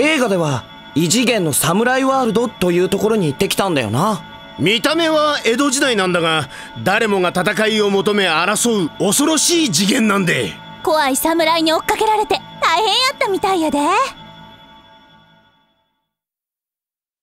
映画では異次元のサムライワールドというところに行ってきたんだよな。見た目は江戸時代なんだが、誰もが戦いを求め争う恐ろしい次元なんで、怖い侍に追っかけられて大変やったみたいやで。